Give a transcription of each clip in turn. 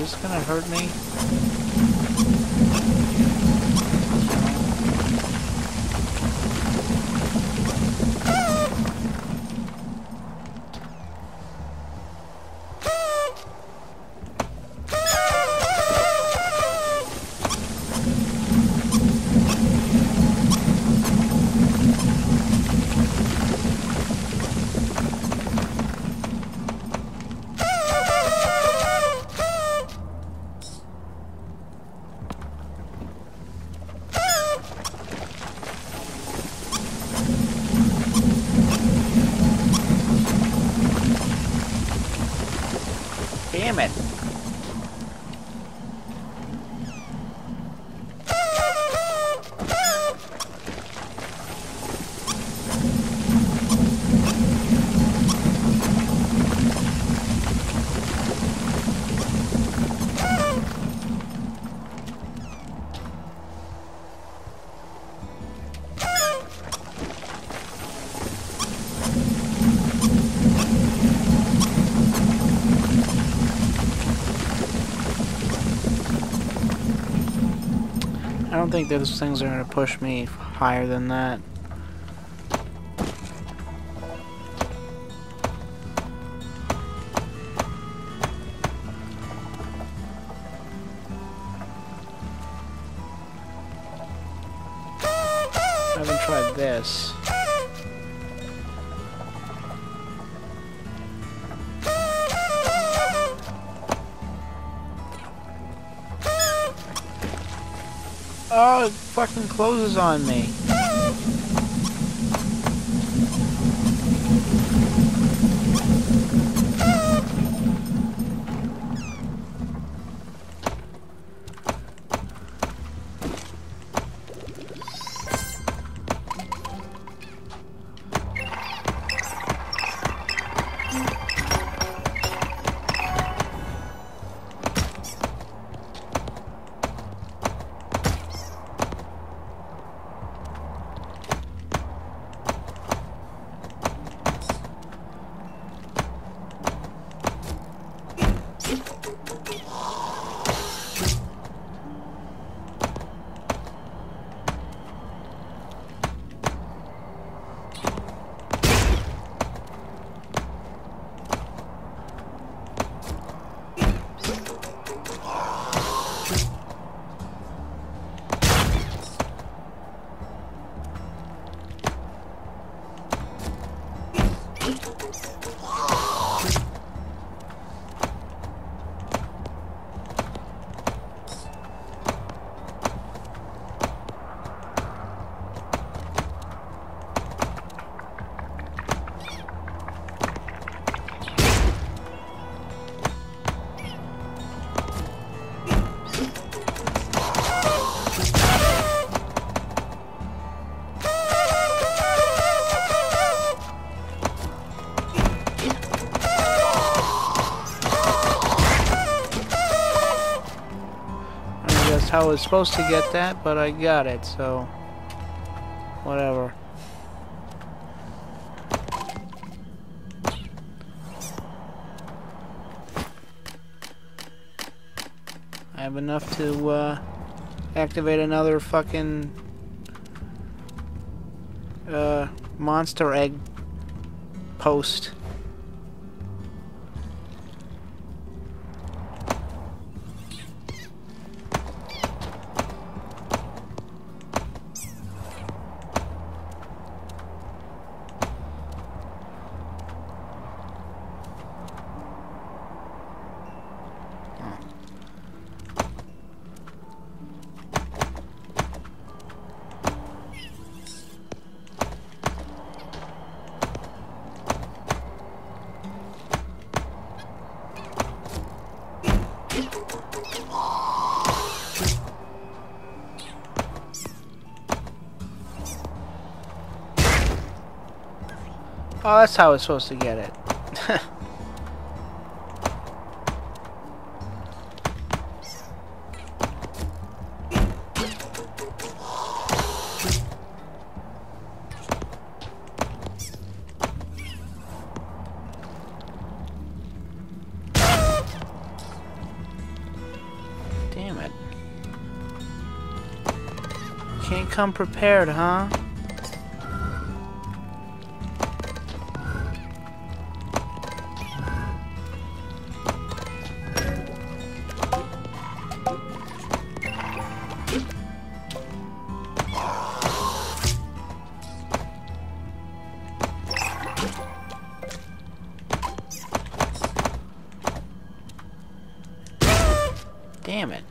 this gonna hurt me? I don't think those things are going to push me higher than that. I haven't tried this. Oh, it fucking closes on me. I was supposed to get that, but I got it, so whatever. I have enough to activate another fucking monster egg post. Oh, that's how it's supposed to get it. come prepared, huh? Damn it.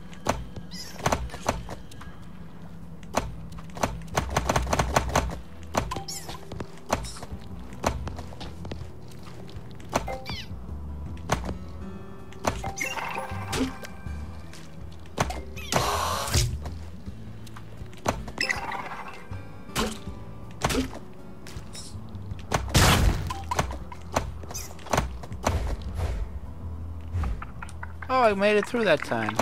Oh, I made it through that time.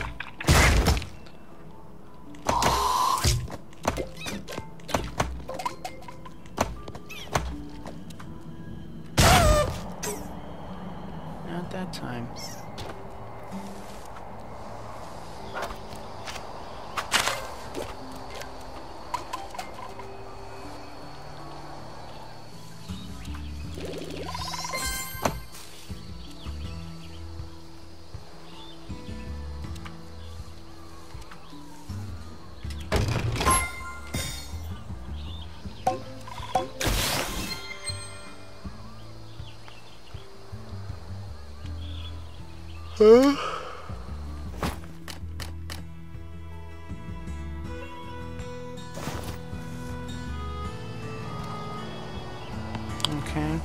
Not that time. Huh? Okay.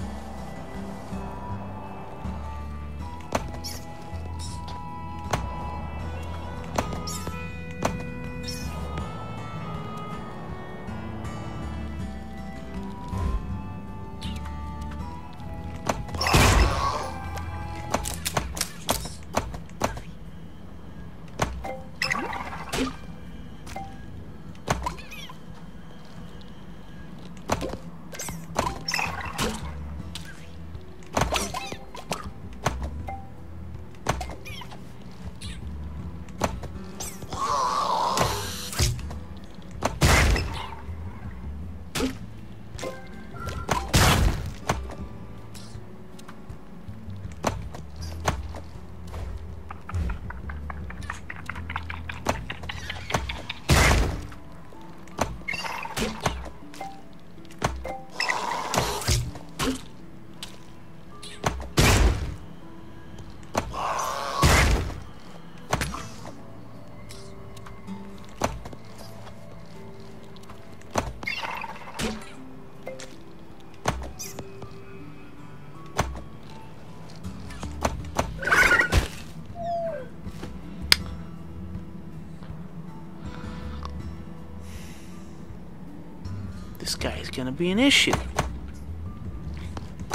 This guy is gonna be an issue. I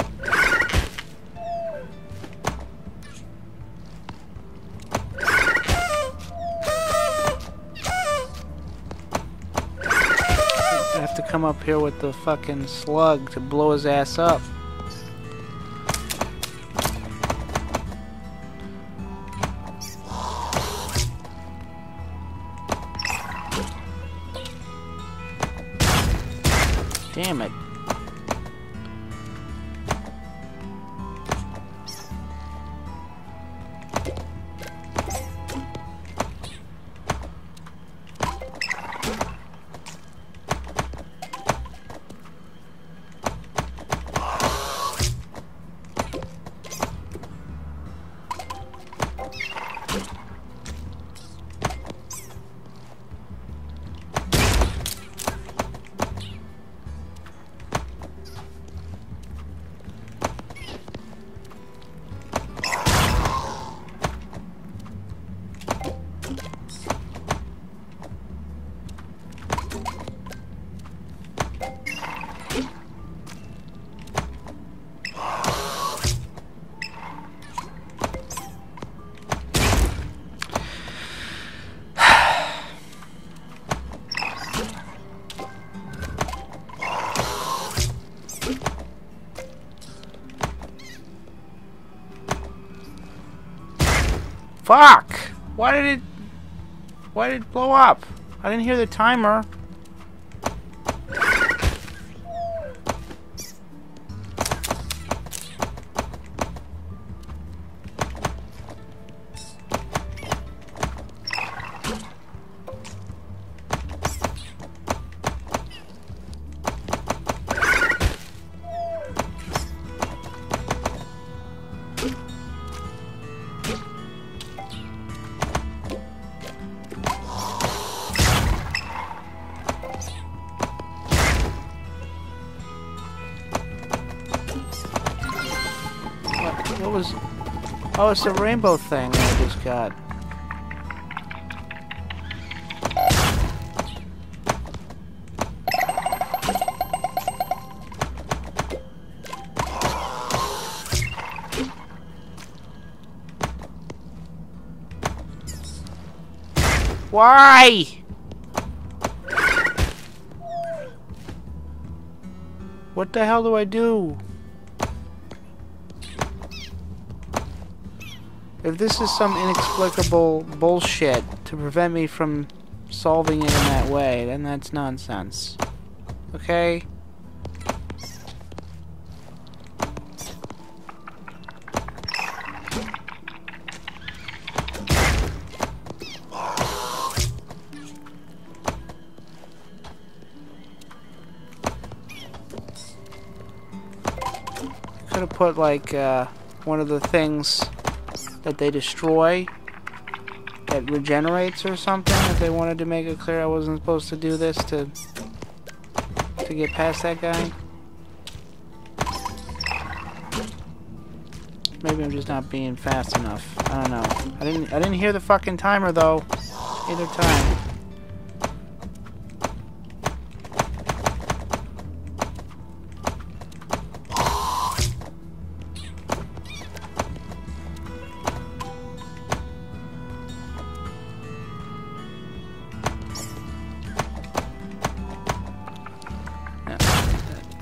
have to come up here with the fucking slug to blow his ass up. Damn it. Fuck! Why did it blow up? I didn't hear the timer. What was... Oh, it's the rainbow thing I just got. Why? What the hell do I do? If this is some inexplicable bullshit to prevent me from solving it in that way, then that's nonsense. Okay? I could have put like one of the things that they destroy that regenerates or something, if they wanted to make it clear I wasn't supposed to do this to get past that guy. Maybe I'm just not being fast enough. I don't know. I didn't hear the fucking timer though. Either time.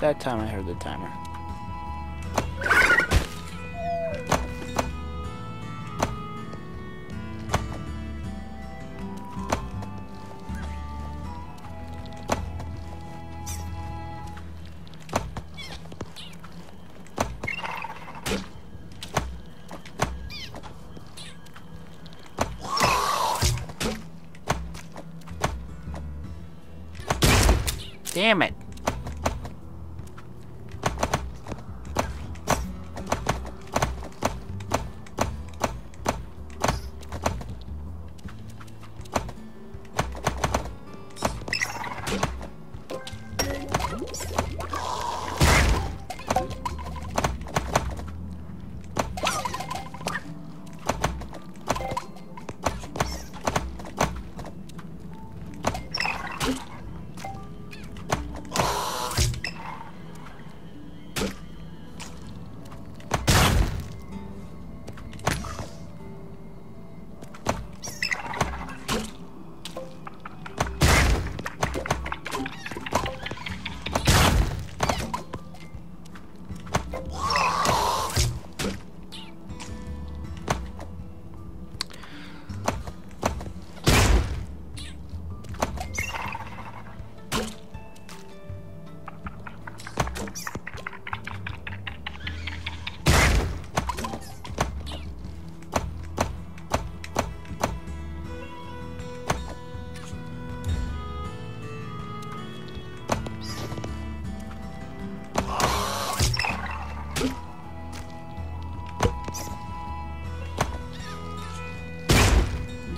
That time I heard the timer. Damn it.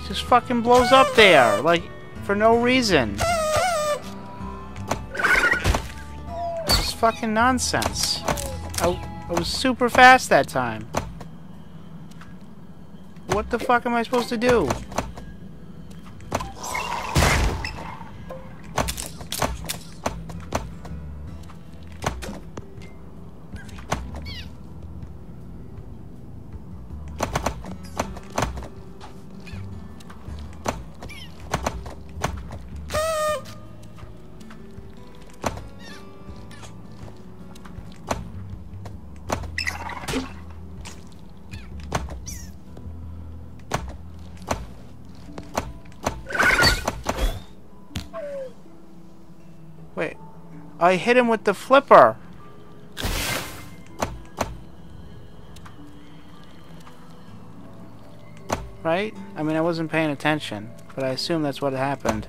Just fucking blows up there, like, for no reason. This is fucking nonsense. I was super fast that time. What the fuck am I supposed to do? Wait, I hit him with the flipper. Right? I mean, I wasn't paying attention, but I assume that's what happened.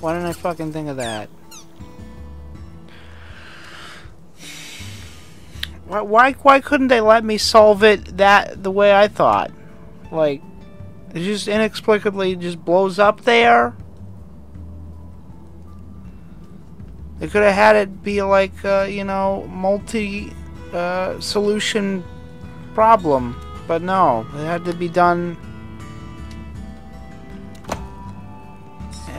Why didn't I fucking think of that? Why couldn't they let me solve it the way I thought? Like, It just inexplicably just blows up there. They could have had it be like, you know, multi-solution problem. But no, it had to be done...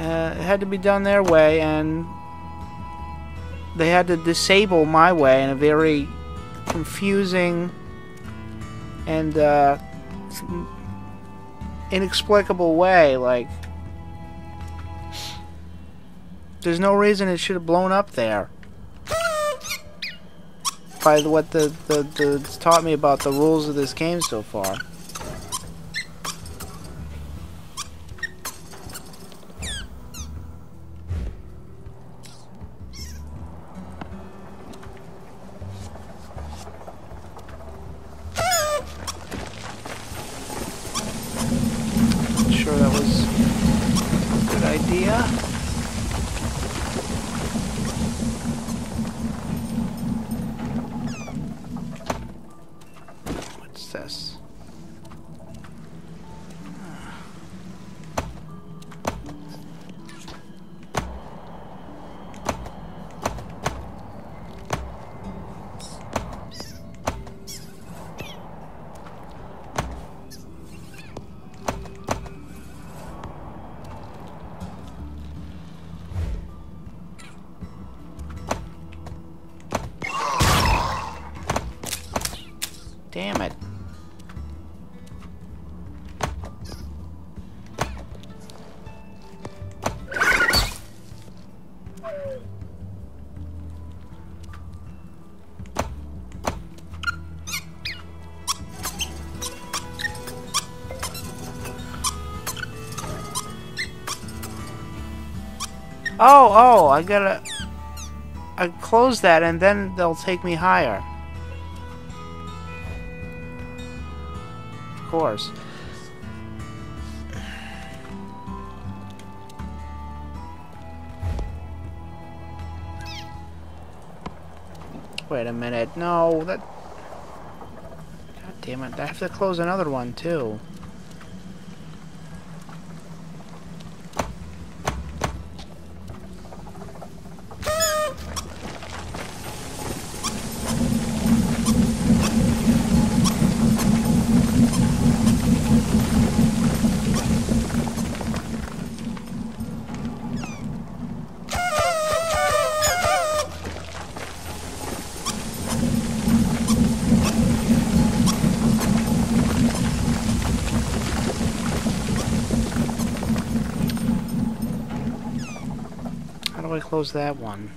it had to be done their way, and they had to disable my way in a very confusing and inexplicable way. Like, there's no reason it should have blown up there. By what the taught me about the rules of this game so far. Damn it. Oh, I close that and then they'll take me higher. Course. Wait a minute. No, that... God damn it. I have to close another one, too. Close that one.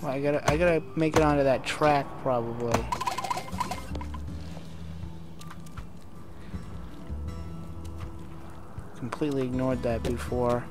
Well, I gotta make it onto that track probably. Completely ignored that before.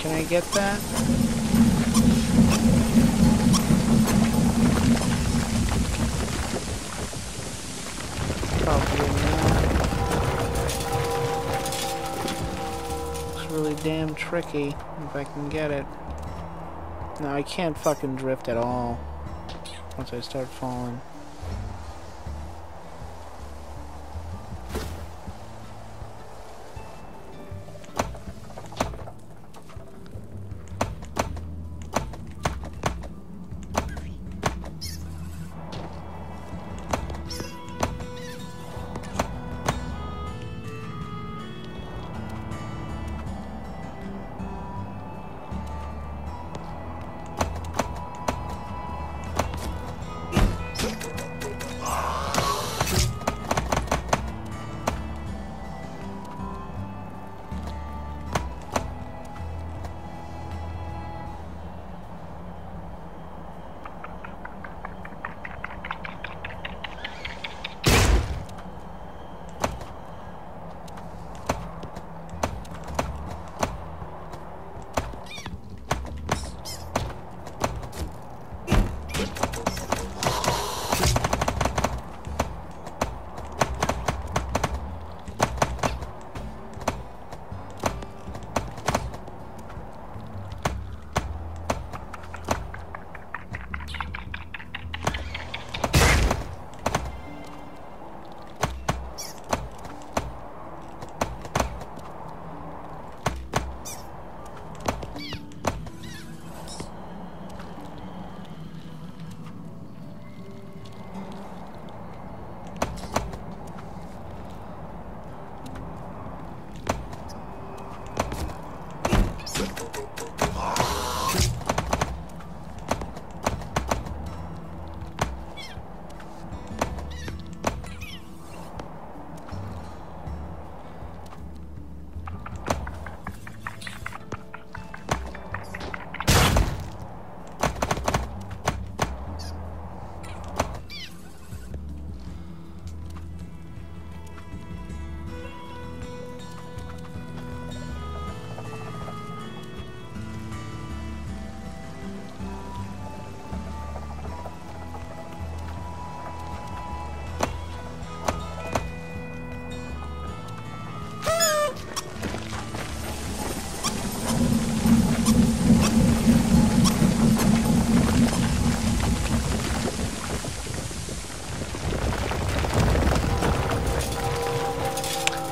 Can I get that? damn tricky if I can get it. No, I can't fucking drift at all once I start falling.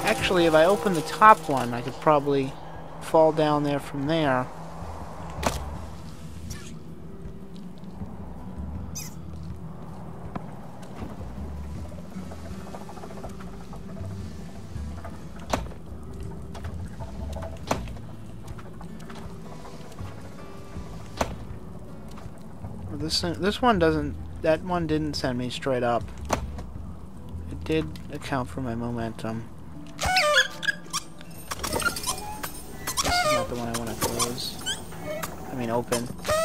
Actually, if I open the top one, I could probably fall down there from there. This one doesn't. That one didn't send me straight up. It did account for my momentum. The one I want to close. I mean, open.